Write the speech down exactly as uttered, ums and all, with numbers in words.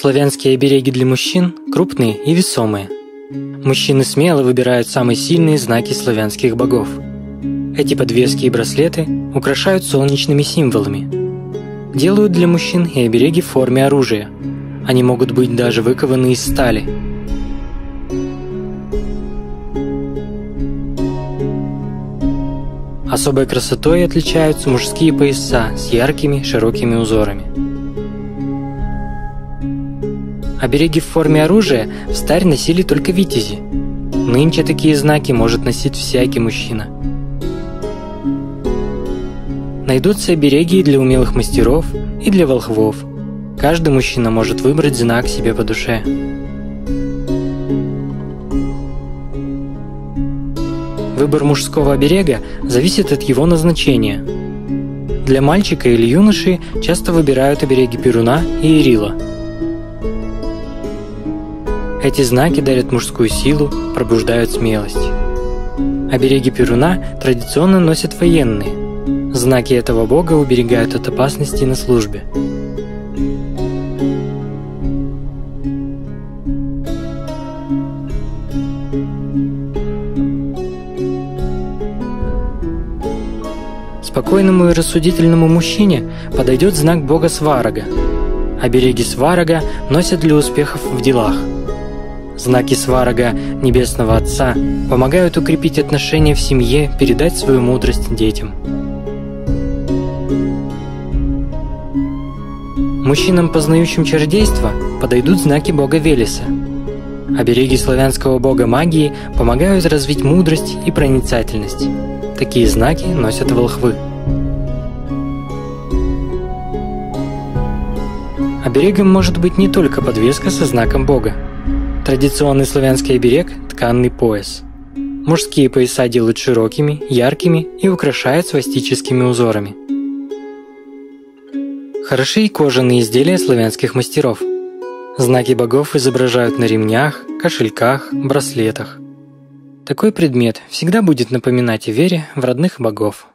Славянские обереги для мужчин крупные и весомые. Мужчины смело выбирают самые сильные знаки славянских богов. Эти подвески и браслеты украшают солнечными символами. Делают для мужчин и обереги в форме оружия. Они могут быть даже выкованы из стали. Особой красотой отличаются мужские пояса с яркими широкими узорами. Обереги в форме оружия в старь носили только витязи. Нынче такие знаки может носить всякий мужчина. Найдутся обереги и для умелых мастеров, и для волхвов. Каждый мужчина может выбрать знак себе по душе. Выбор мужского оберега зависит от его назначения. Для мальчика или юноши часто выбирают обереги Перуна и Ярила. Эти знаки дарят мужскую силу, пробуждают смелость. Обереги Перуна традиционно носят военные. Знаки этого бога уберегают от опасностей на службе. Спокойному и рассудительному мужчине подойдет знак бога Сварога. Обереги Сварога носят для успехов в делах. Знаки Сварога, Небесного Отца, помогают укрепить отношения в семье, передать свою мудрость детям. Мужчинам, познающим чародейство, подойдут знаки бога Велеса. Обереги славянского бога магии помогают развить мудрость и проницательность. Такие знаки носят волхвы. Оберегом может быть не только подвеска со знаком бога. Традиционный славянский оберег – тканный пояс. Мужские пояса делают широкими, яркими и украшают свастическими узорами. Хороши и кожаные изделия славянских мастеров. Знаки богов изображают на ремнях, кошельках, браслетах. Такой предмет всегда будет напоминать о вере в родных богов.